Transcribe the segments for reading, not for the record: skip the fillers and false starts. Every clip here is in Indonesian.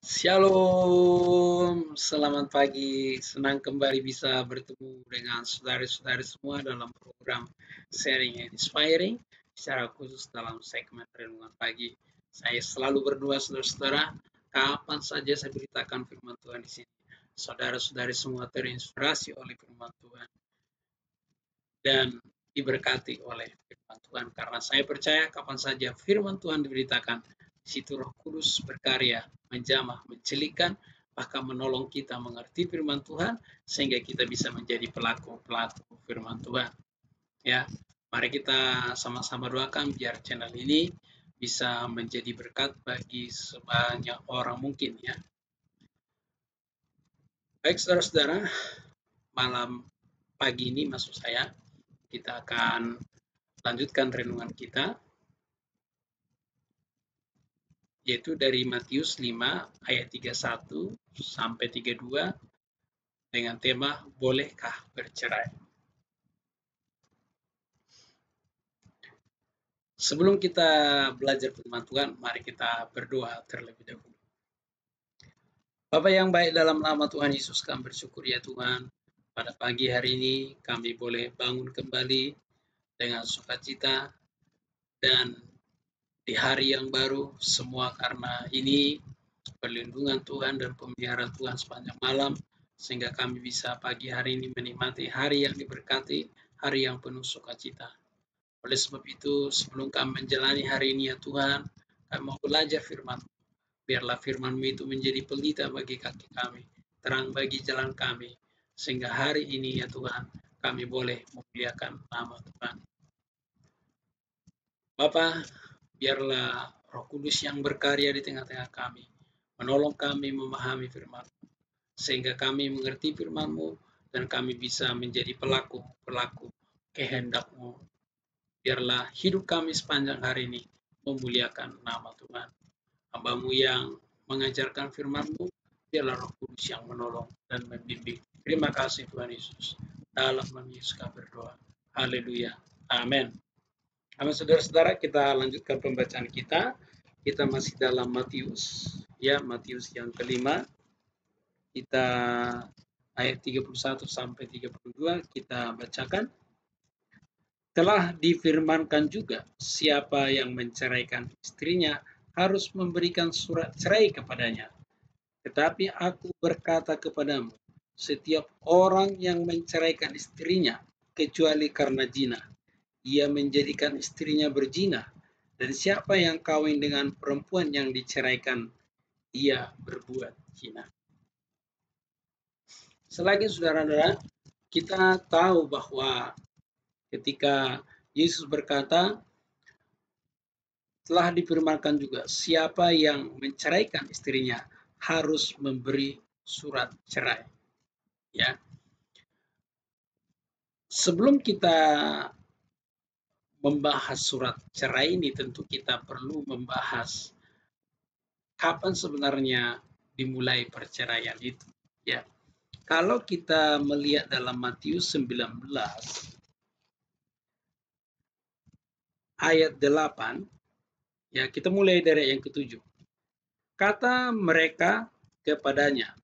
Shalom, selamat pagi. Senang kembali bisa bertemu dengan saudara-saudari semua dalam program Sharing and Inspiring, secara khusus dalam segmen Renungan Pagi. Saya selalu berdoa, saudara-saudara, kapan saja saya beritakan firman Tuhan di sini, saudara-saudari semua terinspirasi oleh firman Tuhan dan diberkati oleh firman Tuhan. Karena saya percaya kapan saja firman Tuhan diberitakan, situ Roh Kudus berkarya, menjamah, mencelikkan, bahkan menolong kita mengerti firman Tuhan, sehingga kita bisa menjadi pelaku-pelaku firman Tuhan. Ya, mari kita sama-sama doakan biar channel ini bisa menjadi berkat bagi sebanyak orang mungkin, ya. Baik, saudara-saudara, malam pagi ini maksud saya, kita akan lanjutkan renungan kita, yaitu dari Matius 5 ayat 31 sampai 32 dengan tema bolehkah bercerai. Sebelum kita belajar firman Tuhan, mari kita berdoa terlebih dahulu. Bapa yang baik, dalam nama Tuhan Yesus kami bersyukur ya Tuhan, pada pagi hari ini kami boleh bangun kembali dengan sukacita dan di hari yang baru, semua karena ini perlindungan Tuhan dan pemeliharaan Tuhan sepanjang malam, sehingga kami bisa pagi hari ini menikmati hari yang diberkati, hari yang penuh sukacita. Oleh sebab itu, sebelum kami menjalani hari ini ya Tuhan, kami mau belajar firman. Biarlah firman-Mu itu menjadi pelita bagi kaki kami, terang bagi jalan kami, sehingga hari ini ya Tuhan, kami boleh memuliakan nama Tuhan. Bapa, biarlah Roh Kudus yang berkarya di tengah-tengah kami, menolong kami memahami firman-Mu, sehingga kami mengerti firman-Mu, dan kami bisa menjadi pelaku-pelaku kehendak-Mu. Biarlah hidup kami sepanjang hari ini memuliakan nama Tuhan. Hamba-Mu yang mengajarkan firman-Mu, biarlah Roh Kudus yang menolong dan membimbing. Terima kasih Tuhan Yesus. Dalam nama Yesus kami berdoa. Haleluya. Amin. Amin, saudara-saudara, kita lanjutkan pembacaan kita. Kita masih dalam Matius, ya, Matius yang kelima. Kita ayat 31 sampai 32 kita bacakan. Telah difirmankan juga, siapa yang menceraikan istrinya harus memberikan surat cerai kepadanya. Tetapi aku berkata kepadamu, setiap orang yang menceraikan istrinya kecuali karena zina, ia menjadikan istrinya berzina, dan siapa yang kawin dengan perempuan yang diceraikan, ia berbuat zina. Selagi saudara-saudara, kita tahu bahwa ketika Yesus berkata, telah difirmankan juga, siapa yang menceraikan istrinya harus memberi surat cerai. Ya. Sebelum kita membahas surat cerai ini, tentu kita perlu membahas kapan sebenarnya dimulai perceraian itu, ya. Kalau kita melihat dalam Matius 19 ayat 8, ya, kita mulai dari yang ke-7. Kata mereka kepadanya,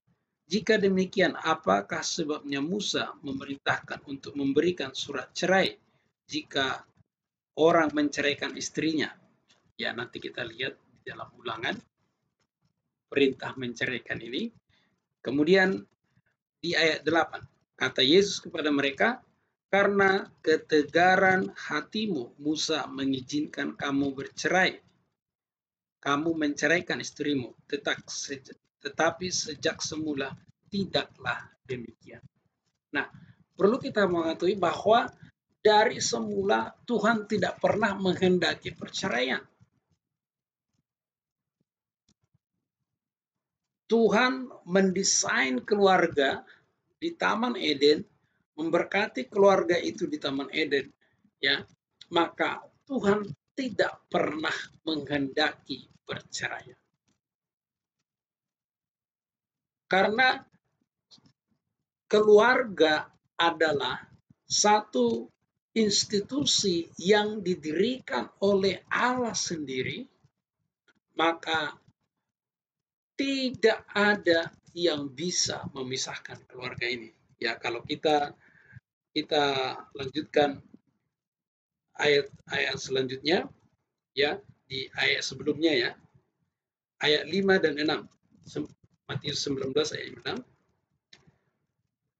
jika demikian apakah sebabnya Musa memerintahkan untuk memberikan surat cerai jika orang menceraikan istrinya? Ya, nanti kita lihat di dalam Ulangan perintah menceraikan ini. Kemudian di ayat 8, kata Yesus kepada mereka, karena ketegaran hatimu Musa mengizinkan kamu bercerai, kamu menceraikan istrimu, tetapi sejak semula tidaklah demikian. Nah, perlu kita mengetahui bahwa dari semula Tuhan tidak pernah menghendaki perceraian. Tuhan mendesain keluarga di Taman Eden, memberkati keluarga itu di Taman Eden, ya. Maka Tuhan tidak pernah menghendaki perceraian. Karena keluarga adalah satu institusi yang didirikan oleh Allah sendiri, maka tidak ada yang bisa memisahkan keluarga ini. Ya, kalau kita lanjutkan ayat selanjutnya, ya, di ayat sebelumnya ya, ayat 5 dan 6, Matius 19 ayat 6.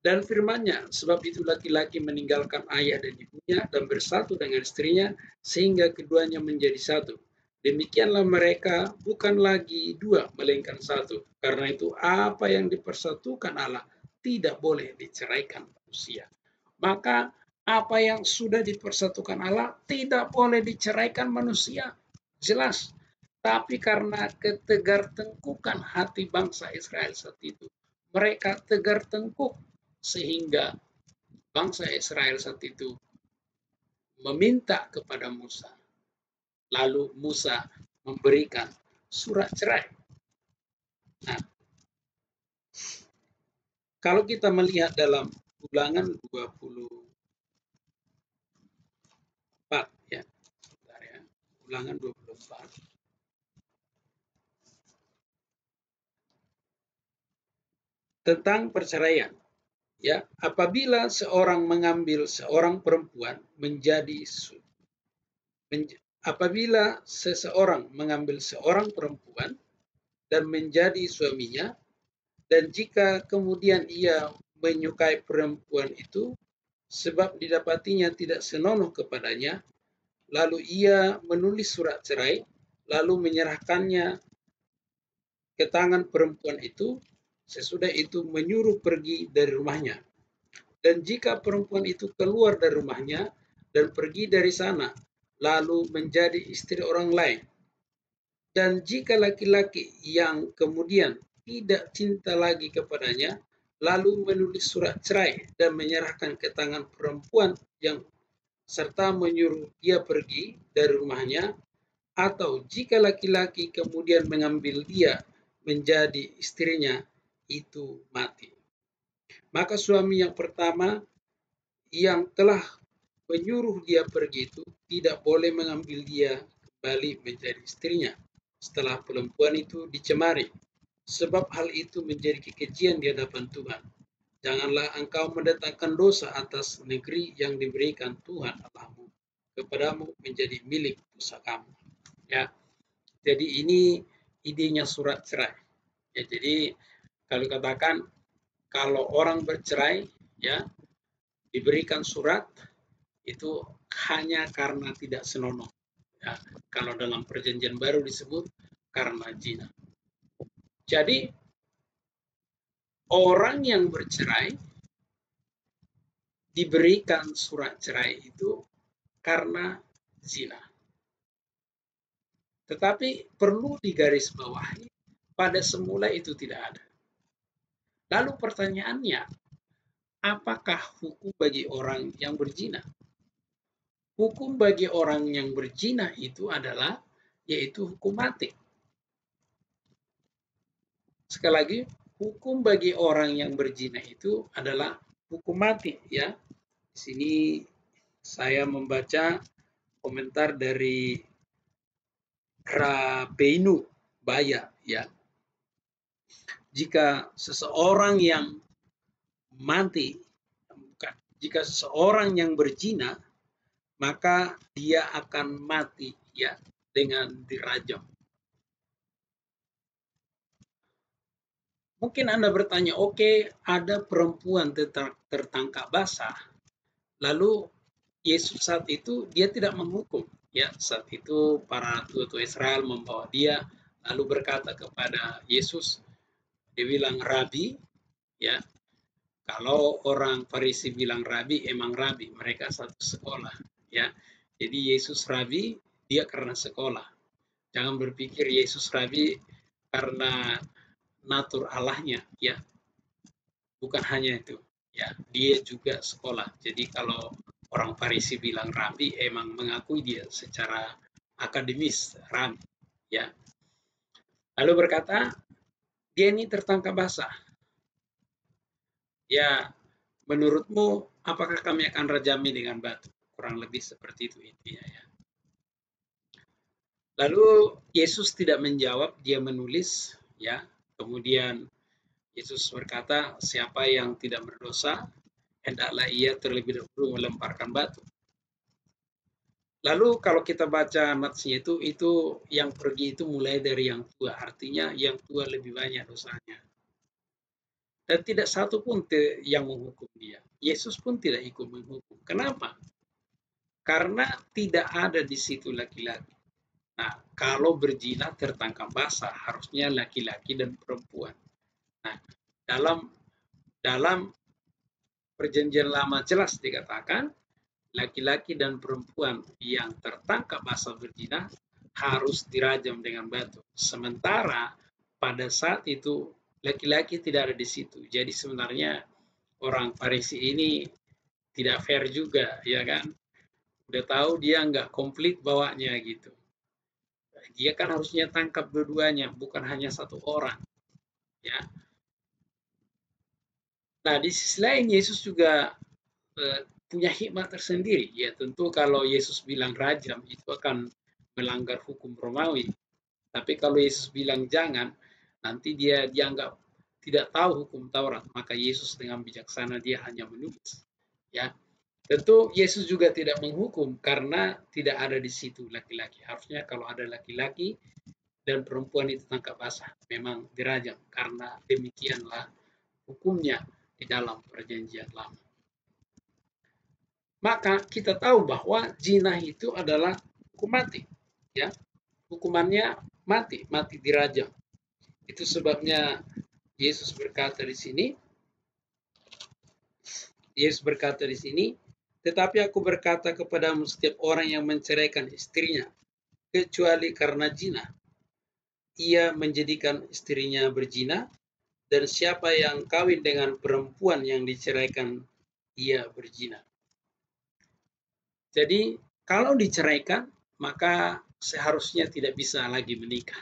Dan firman-Nya, sebab itu laki-laki meninggalkan ayah dan ibunya dan bersatu dengan istrinya, sehingga keduanya menjadi satu. Demikianlah mereka bukan lagi dua, melainkan satu. Karena itu apa yang dipersatukan Allah tidak boleh diceraikan manusia. Maka apa yang sudah dipersatukan Allah tidak boleh diceraikan manusia. Jelas. Tapi karena ketegar-tengkukan hati bangsa Israel saat itu. Mereka tegar-tengkuk sehingga bangsa Israel saat itu meminta kepada Musa. Lalu Musa memberikan surat cerai. Nah, kalau kita melihat dalam Ulangan 24 ya. Bentar ya. Ulangan 24. Tentang perceraian. Ya, apabila seorang mengambil seorang perempuan apabila seseorang mengambil seorang perempuan dan menjadi suaminya, dan jika kemudian ia menyukai perempuan itu, sebab didapatinya tidak senonoh kepadanya, lalu ia menulis surat cerai, lalu menyerahkannya ke tangan perempuan itu, sesudah itu menyuruh pergi dari rumahnya. Dan jika perempuan itu keluar dari rumahnya dan pergi dari sana, lalu menjadi istri orang lain. Dan jika laki-laki yang kemudian tidak cinta lagi kepadanya, lalu menulis surat cerai dan menyerahkan ke tangan perempuan yang serta menyuruh dia pergi dari rumahnya, atau jika laki-laki kemudian mengambil dia menjadi istrinya, itu mati. Maka suami yang pertama yang telah penyuruh dia pergi itu tidak boleh mengambil dia kembali menjadi istrinya setelah perempuan itu dicemari. Sebab hal itu menjadi kekejian di hadapan Tuhan. Janganlah engkau mendatangkan dosa atas negeri yang diberikan Tuhan Allahmu kepadamu menjadi milik pusakamu. Ya, jadi ini idenya surat cerai. Ya, jadi kalau katakan kalau orang bercerai, ya diberikan surat. Itu hanya karena tidak senonoh. Ya, kalau dalam perjanjian baru disebut karena zina. Jadi, orang yang bercerai diberikan surat cerai itu karena zina. Tetapi perlu digarisbawahi, pada semula itu tidak ada. Lalu pertanyaannya, apakah hukum bagi orang yang berzina? Hukum bagi orang yang berzina itu adalah, yaitu hukum mati. Sekali lagi, hukum bagi orang yang berzina itu adalah hukum mati. Ya, di sini saya membaca komentar dari Rabbeinu Bahya. Ya, jika seseorang yang mati, bukan, jika seseorang yang berzina, maka dia akan mati ya dengan dirajam. Mungkin Anda bertanya, oke, ada perempuan tertangkap basah. Lalu Yesus saat itu dia tidak menghukum. Ya, saat itu para tua-tua Israel membawa dia lalu berkata kepada Yesus, dia bilang Rabi, ya. Kalau orang Farisi bilang Rabi, emang Rabi, mereka satu sekolah. Ya, jadi Yesus Rabi dia karena sekolah. Jangan berpikir Yesus Rabi karena natur Allahnya, ya. Bukan hanya itu, ya. Dia juga sekolah. Jadi kalau orang Farisi bilang Rabi, emang mengakui dia secara akademis Rabi, ya. Lalu berkata dia ini tertangkap basah. Ya, menurutmu apakah kami akan rajami dengan batu? Kurang lebih seperti itu intinya ya. Lalu Yesus tidak menjawab, dia menulis ya Kemudian Yesus berkata, siapa yang tidak berdosa, hendaklah ia terlebih dahulu melemparkan batu. Lalu kalau kita baca natsnya itu yang pergi itu mulai dari yang tua. Artinya yang tua lebih banyak dosanya. Dan tidak satu pun yang menghukum dia. Yesus pun tidak ikut menghukum. Kenapa? Karena tidak ada di situ laki-laki. Nah, kalau berzina tertangkap basah, harusnya laki-laki dan perempuan. Nah, dalam Perjanjian Lama jelas dikatakan, laki-laki dan perempuan yang tertangkap basah berzina harus dirajam dengan batu. Sementara pada saat itu laki-laki tidak ada di situ. Jadi sebenarnya orang Farisi ini tidak fair juga, ya kan? Udah tahu dia nggak komplit bawanya gitu. Dia kan harusnya tangkap berduanya, bukan hanya satu orang, ya. Nah, di sisi lain Yesus juga punya hikmah tersendiri, ya tentu kalau Yesus bilang rajam itu akan melanggar hukum Romawi. Tapi kalau Yesus bilang jangan, nanti dia dianggap tidak tahu hukum Taurat. Maka Yesus dengan bijaksana dia hanya menulis. Ya, tentu Yesus juga tidak menghukum karena tidak ada di situ laki-laki. Harusnya kalau ada laki-laki dan perempuan itu tangkap basah, memang dirajam karena demikianlah hukumnya di dalam Perjanjian Lama. Maka kita tahu bahwa zina itu adalah hukum mati, ya. Hukumannya mati, mati dirajam. Itu sebabnya Yesus berkata di sini, tetapi aku berkata kepadamu setiap orang yang menceraikan istrinya, kecuali karena zina, ia menjadikan istrinya berzina, dan siapa yang kawin dengan perempuan yang diceraikan, ia berzina. Jadi, kalau diceraikan, maka seharusnya tidak bisa lagi menikah.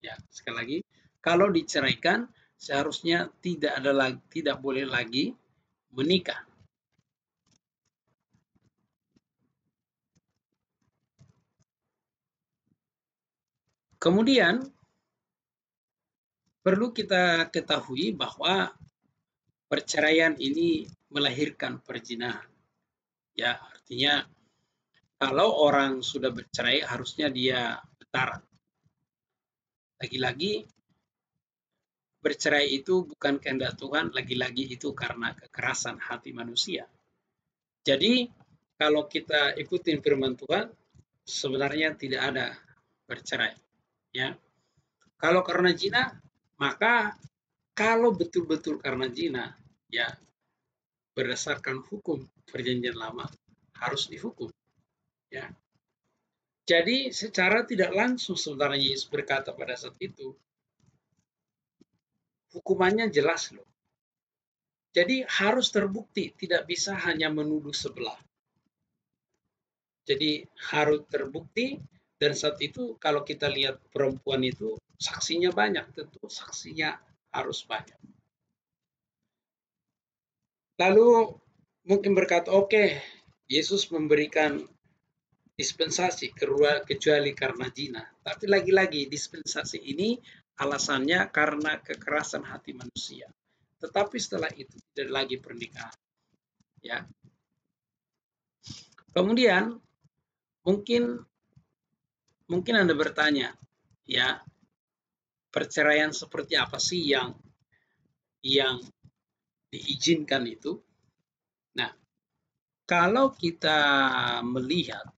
Ya, sekali lagi, kalau diceraikan, seharusnya tidak boleh lagi menikah. Kemudian, perlu kita ketahui bahwa perceraian ini melahirkan perzinahan. Ya, artinya kalau orang sudah bercerai, harusnya dia bertahan. Lagi-lagi, bercerai itu bukan kehendak Tuhan, lagi-lagi itu karena kekerasan hati manusia. Jadi, kalau kita ikutin firman Tuhan, sebenarnya tidak ada bercerai. Ya. Kalau karena zina, maka kalau betul-betul karena zina, ya berdasarkan hukum Perjanjian Lama harus dihukum. Ya. Jadi secara tidak langsung sebenarnya Yesus berkata pada saat itu, hukumannya jelas loh. Jadi harus terbukti, tidak bisa hanya menuduh sebelah. Jadi harus terbukti, dan saat itu kalau kita lihat perempuan itu saksinya banyak, tentu saksinya harus banyak. Lalu mungkin berkata, oke, Yesus memberikan dispensasi kecuali karena zina. Tapi lagi-lagi dispensasi ini alasannya karena kekerasan hati manusia. Tetapi setelah itu tidak lagi pernikahan. Ya. Kemudian mungkin Anda bertanya, ya, perceraian seperti apa sih yang diizinkan itu? Nah, kalau kita melihat,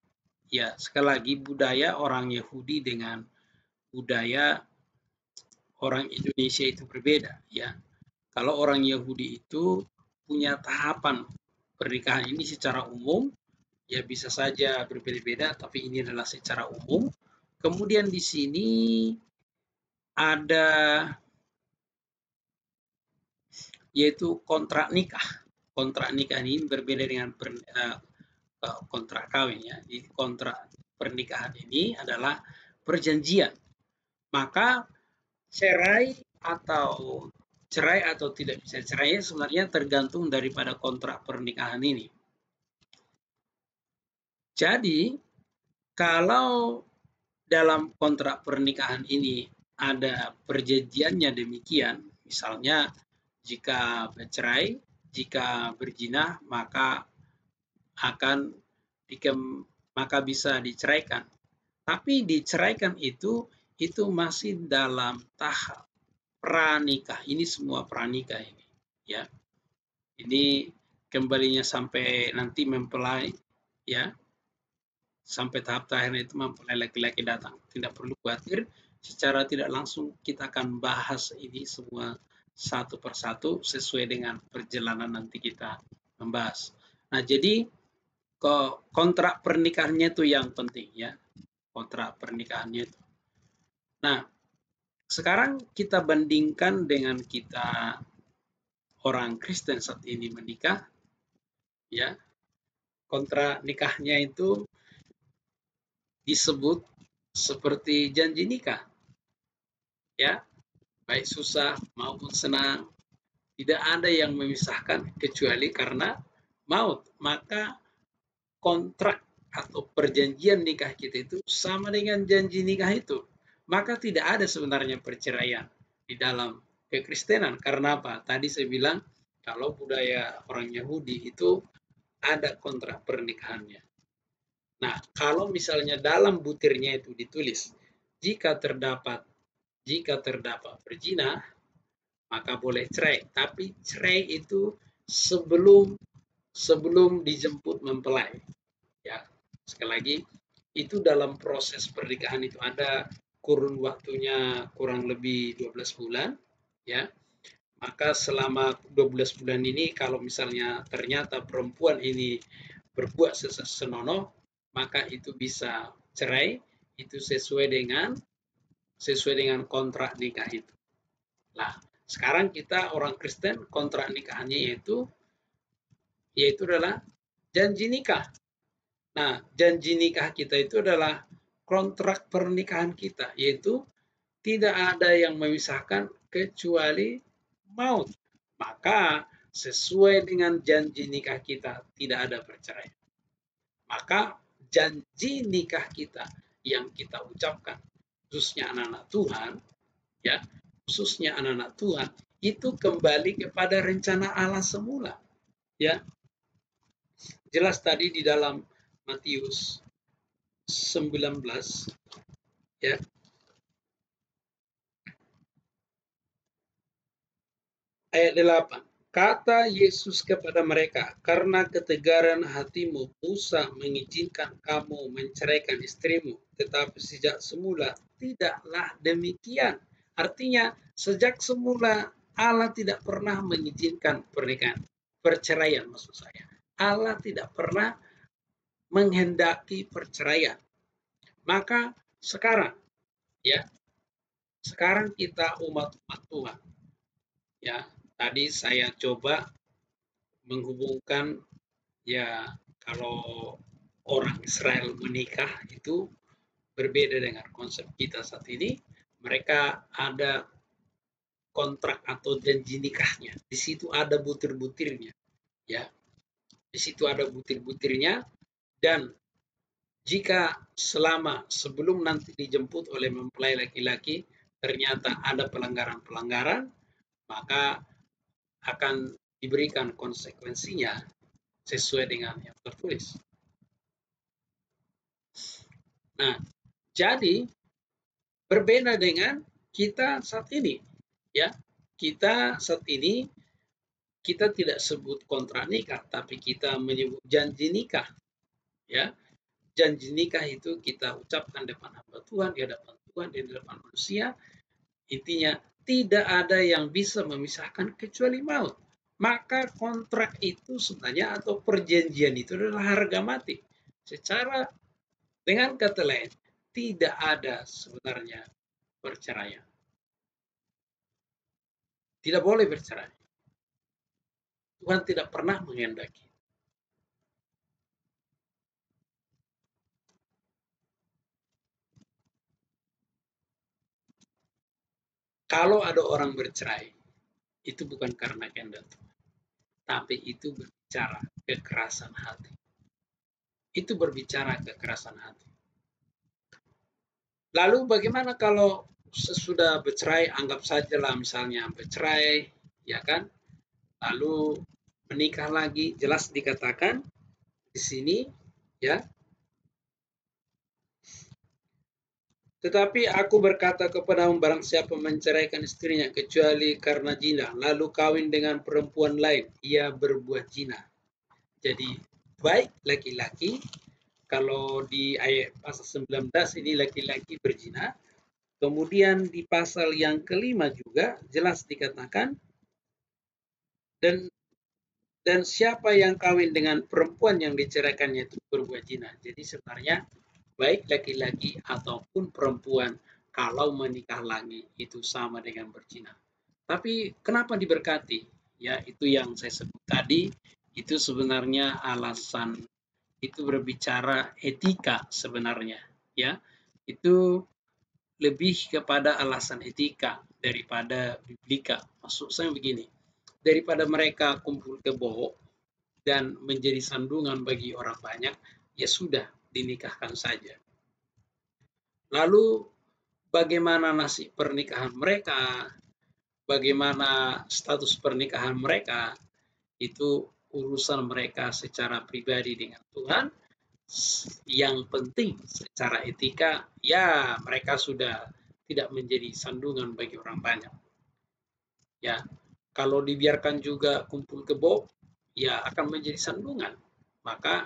ya, sekali lagi budaya orang Yahudi dengan budaya orang Indonesia itu berbeda, ya. Kalau orang Yahudi itu punya tahapan pernikahan ini secara umum, ya bisa saja berbeda-beda, tapi ini adalah secara umum. Kemudian di sini ada yaitu kontrak nikah. Kontrak nikah ini berbeda dengan kontrak kawin, ya. Di kontrak pernikahan ini adalah perjanjian. Maka cerai atau tidak bisa cerai sebenarnya tergantung daripada kontrak pernikahan ini. Jadi kalau dalam kontrak pernikahan ini ada perjanjiannya demikian, misalnya jika bercerai, jika berzina maka bisa diceraikan. Tapi diceraikan itu masih dalam tahap pranikah. Ini semua pranikah ini, ya. Ini kembalinya sampai nanti mempelai, ya. Sampai tahap terakhir itu mempelai laki-laki datang. Tidak perlu khawatir, secara tidak langsung kita akan bahas ini semua satu persatu sesuai dengan perjalanan nanti kita membahas. Nah, jadi kontrak pernikahannya itu yang penting, ya. Kontrak pernikahannya itu. Nah, sekarang kita bandingkan dengan kita orang Kristen saat ini menikah, ya. Kontrak nikahnya itu disebut seperti janji nikah, ya. Baik susah maupun senang, tidak ada yang memisahkan kecuali karena maut. Maka kontrak atau perjanjian nikah kita itu sama dengan janji nikah itu. Maka tidak ada sebenarnya perceraian di dalam kekristenan. Karena apa? Tadi saya bilang kalau budaya orang Yahudi itu ada kontrak pernikahannya. Nah, kalau misalnya dalam butirnya itu ditulis, jika terdapat berzina, maka boleh cerai. Tapi cerai itu sebelum dijemput mempelai, ya. Sekali lagi, itu dalam proses pernikahan itu ada kurun waktunya kurang lebih 12 bulan, ya. Maka selama 12 bulan ini kalau misalnya ternyata perempuan ini berbuat senonoh, maka itu bisa cerai, itu sesuai dengan kontrak nikah itu. Nah, sekarang kita orang Kristen kontrak nikahnya yaitu adalah janji nikah. Nah, janji nikah kita itu adalah kontrak pernikahan kita, yaitu tidak ada yang memisahkan kecuali maut. Maka sesuai dengan janji nikah kita tidak ada perceraian. Maka janji nikah kita yang kita ucapkan, khususnya anak-anak Tuhan, ya, khususnya anak-anak Tuhan, itu kembali kepada rencana Allah semula, ya. Jelas tadi di dalam Matius 19, ya. Ayat 8. Kata Yesus kepada mereka, karena ketegaran hatimu Musa mengizinkan kamu menceraikan istrimu, tetapi sejak semula tidaklah demikian. Artinya, sejak semula Allah tidak pernah mengizinkan pernikahan, perceraian maksud saya. Allah tidak pernah menghendaki perceraian. Maka sekarang, ya, sekarang kita umat-umat Tuhan, ya, tadi saya coba menghubungkan, ya, kalau orang Israel menikah itu berbeda dengan konsep kita saat ini. Mereka ada kontrak atau janji nikahnya, di situ ada butir-butirnya, ya, di situ ada butir-butirnya. Dan jika selama sebelum nanti dijemput oleh mempelai laki-laki ternyata ada pelanggaran-pelanggaran, maka akan diberikan konsekuensinya sesuai dengan yang tertulis. Nah, jadi berbeda dengan kita saat ini, ya. Kita saat ini kita tidak sebut kontrak nikah, tapi kita menyebut janji nikah. Ya, janji nikah itu kita ucapkan depan hamba Tuhan, di hadapan Tuhan, di hadapan manusia. Intinya tidak ada yang bisa memisahkan kecuali maut. Maka kontrak itu sebenarnya atau perjanjian itu adalah harga mati. Secara dengan kata lain, tidak ada sebenarnya perceraian. Tidak boleh bercerai. Tuhan tidak pernah menghendaki. Kalau ada orang bercerai, itu bukan karena kehendak Tuhan, tapi itu berbicara kekerasan hati. Itu berbicara kekerasan hati. Lalu bagaimana kalau sesudah bercerai, anggap sajalah misalnya bercerai, ya kan? Lalu menikah lagi, jelas dikatakan di sini, ya. Tetapi aku berkata kepadamu, barang siapa menceraikan istrinya kecuali karena zina, lalu kawin dengan perempuan lain, ia berbuat zina. Jadi baik laki-laki, kalau di ayat pasal 19 ini laki-laki berzina. Kemudian di pasal yang kelima juga jelas dikatakan, dan siapa yang kawin dengan perempuan yang diceraikannya itu berbuat zina. Jadi sebenarnya baik laki-laki ataupun perempuan kalau menikah lagi itu sama dengan berzina. Tapi kenapa diberkati? Ya, itu yang saya sebut tadi, itu sebenarnya alasan, itu berbicara etika sebenarnya, ya. Itu lebih kepada alasan etika daripada biblika. Maksud saya begini, daripada mereka kumpul kebo dan menjadi sandungan bagi orang banyak, ya sudah, dinikahkan saja. Lalu bagaimana nasib pernikahan mereka, bagaimana status pernikahan mereka, itu urusan mereka secara pribadi dengan Tuhan. Yang penting secara etika, ya mereka sudah tidak menjadi sandungan bagi orang banyak. Ya, kalau dibiarkan juga kumpul kebo, ya akan menjadi sandungan. Maka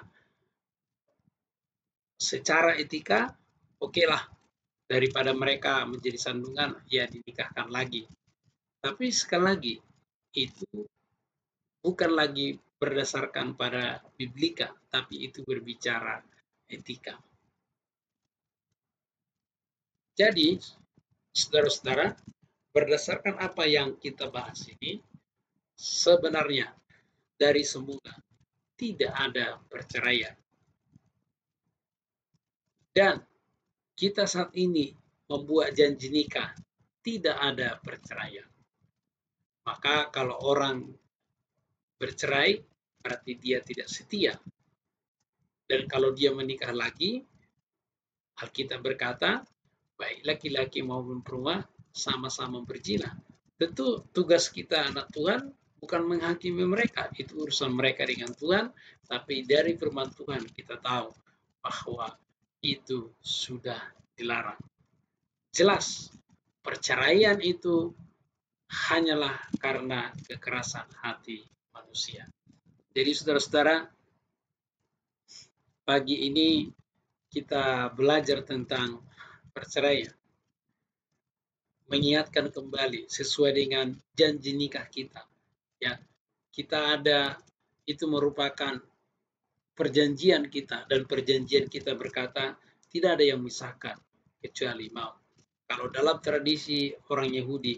secara etika, okelah, daripada mereka menjadi sandungan, ya dinikahkan lagi. Tapi sekali lagi, itu bukan lagi berdasarkan pada biblika, tapi itu berbicara etika. Jadi, saudara-saudara, berdasarkan apa yang kita bahas ini, sebenarnya dari semula tidak ada perceraian. Dan kita saat ini membuat janji nikah, tidak ada perceraian. Maka kalau orang bercerai, berarti dia tidak setia. Dan kalau dia menikah lagi, Alkitab berkata, baik laki-laki maupun perempuan sama-sama berzina. Tentu tugas kita anak Tuhan bukan menghakimi mereka, itu urusan mereka dengan Tuhan. Tapi dari firman Tuhan kita tahu bahwa itu sudah dilarang. Jelas, perceraian itu hanyalah karena kekerasan hati manusia. Jadi saudara-saudara, pagi ini kita belajar tentang perceraian. Mengingatkan kembali sesuai dengan janji nikah kita. Ya, kita ada, itu merupakan perjanjian kita, dan perjanjian kita berkata tidak ada yang memisahkan kecuali maut. Kalau dalam tradisi orang Yahudi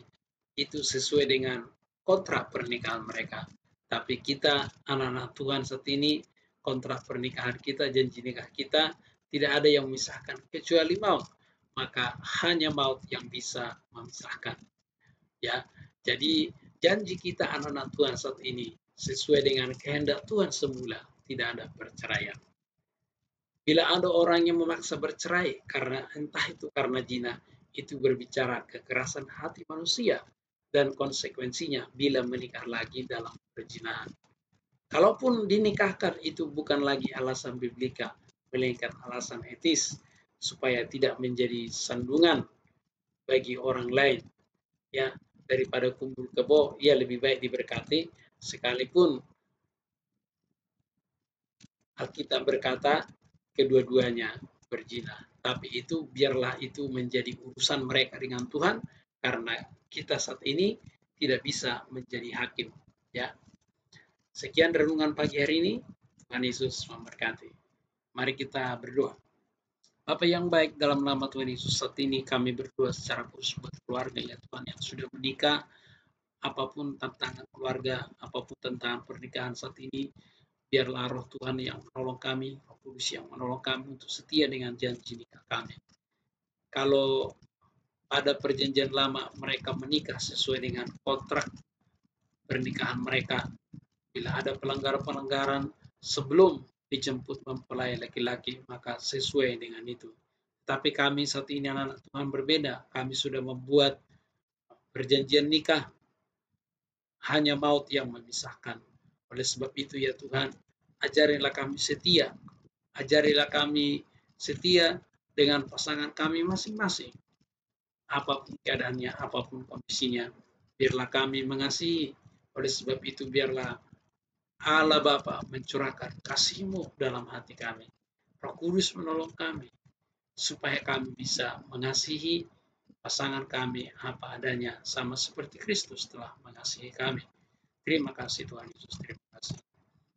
itu sesuai dengan kontrak pernikahan mereka. Tapi kita anak-anak Tuhan saat ini, kontrak pernikahan kita, janji nikah kita tidak ada yang memisahkan kecuali maut. Maka hanya maut yang bisa memisahkan. Ya, jadi janji kita anak-anak Tuhan saat ini sesuai dengan kehendak Tuhan semula. Tidak ada perceraian. Bila ada orang yang memaksa bercerai karena entah itu karena zina, itu berbicara kekerasan hati manusia dan konsekuensinya bila menikah lagi dalam perzinahan. Kalaupun dinikahkan, itu bukan lagi alasan biblika, melainkan alasan etis supaya tidak menjadi sandungan bagi orang lain. Ya, daripada kumpul kebo, ya lebih baik diberkati, sekalipun Alkitab berkata kedua-duanya berzina. Tapi itu biarlah itu menjadi urusan mereka dengan Tuhan, karena kita saat ini tidak bisa menjadi hakim. Ya, sekian renungan pagi hari ini. Tuhan Yesus memberkati. Mari kita berdoa. Bapa yang baik, dalam nama Tuhan Yesus saat ini kami berdoa secara khusus buat keluarga, ya Tuhan, yang sudah menikah, apapun tantangan keluarga, apapun tentang pernikahan saat ini, biarlah roh Tuhan yang menolong kami, Roh Kudus yang menolong kami untuk setia dengan janji nikah kami. Kalau pada perjanjian lama mereka menikah sesuai dengan kontrak pernikahan mereka, bila ada pelanggaran-pelanggaran sebelum dijemput mempelai laki-laki, maka sesuai dengan itu. Tapi kami saat ini anak-anak Tuhan berbeda. Kami sudah membuat perjanjian nikah. Hanya maut yang memisahkan. Oleh sebab itu ya Tuhan, ajarilah kami setia. Ajarilah kami setia dengan pasangan kami masing-masing. Apapun keadaannya, apapun kondisinya. Biarlah kami mengasihi. Oleh sebab itu biarlah Allah Bapa mencurahkan kasih-Mu dalam hati kami. Roh Kudus menolong kami supaya kami bisa mengasihi pasangan kami apa adanya, sama seperti Kristus telah mengasihi kami. Terima kasih Tuhan Yesus, terima kasih.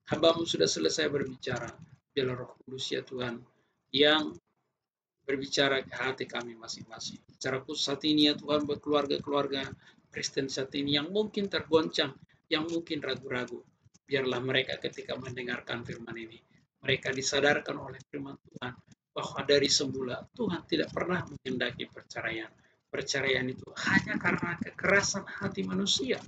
Hamba-Mu sudah selesai berbicara, biarlah Roh Kudus ya Tuhan yang berbicara ke hati kami masing-masing. Secara khusus saat ini ya Tuhan buat keluarga-keluarga Kristen saat ini yang mungkin tergoncang, yang mungkin ragu-ragu. Biarlah mereka ketika mendengarkan firman ini, mereka disadarkan oleh firman Tuhan bahwa dari semula Tuhan tidak pernah menghendaki perceraian. Perceraian itu hanya karena kekerasan hati manusia.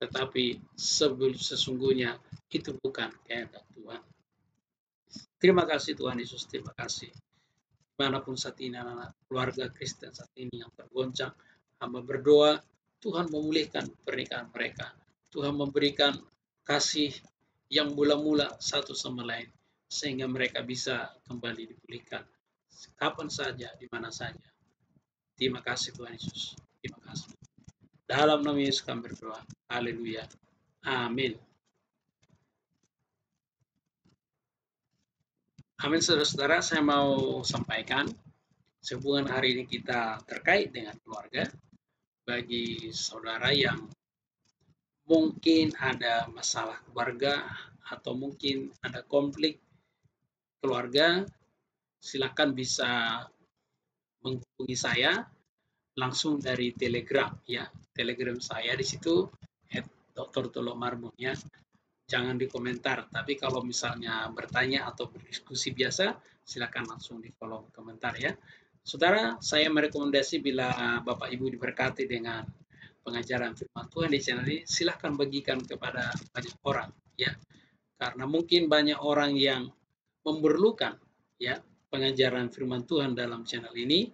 Tetapi sesungguhnya itu bukan kehendak Tuhan. Terima kasih Tuhan Yesus, terima kasih. Dimanapun saat ini anak-anak keluarga Kristen saat ini yang tergoncang, hamba berdoa Tuhan memulihkan pernikahan mereka. Tuhan memberikan kasih yang mula-mula satu sama lain, sehingga mereka bisa kembali dipulihkan kapan saja, di mana saja. Terima kasih Tuhan Yesus, terima kasih. Dalam nama Yesus kami berdoa, haleluya, amin. Amin saudara-saudara, saya mau sampaikan sehubungan hari ini kita terkait dengan keluarga. Bagi saudara yang mungkin ada masalah keluarga atau mungkin ada konflik keluarga, silakan bisa menghubungi saya langsung dari Telegram ya. Telegram saya di situ Dr. Tulus Maruf ya. Jangan dikomentar, tapi kalau misalnya bertanya atau berdiskusi biasa, silakan langsung di kolom komentar ya. Saudara, saya merekomendasi bila Bapak Ibu diberkati dengan pengajaran firman Tuhan di channel ini, silahkan bagikan kepada banyak orang ya, karena mungkin banyak orang yang memerlukan ya pengajaran firman Tuhan dalam channel ini.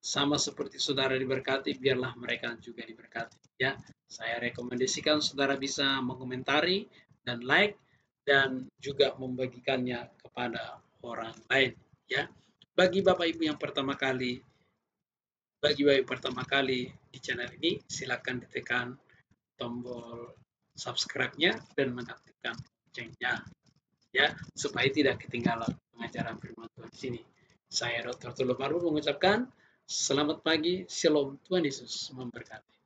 Sama seperti saudara diberkati, biarlah mereka juga diberkati ya. Saya rekomendasikan saudara bisa mengomentari dan like dan juga membagikannya kepada orang lain ya. Bagi Bapak Ibu yang pertama kali di channel ini, silakan ditekan tombol subscribe-nya dan mengaktifkan loncengnya, ya, supaya tidak ketinggalan pengajaran firman Tuhan di sini. Saya Dr. Tulus Maruf mengucapkan selamat pagi, shalom, Tuhan Yesus memberkati.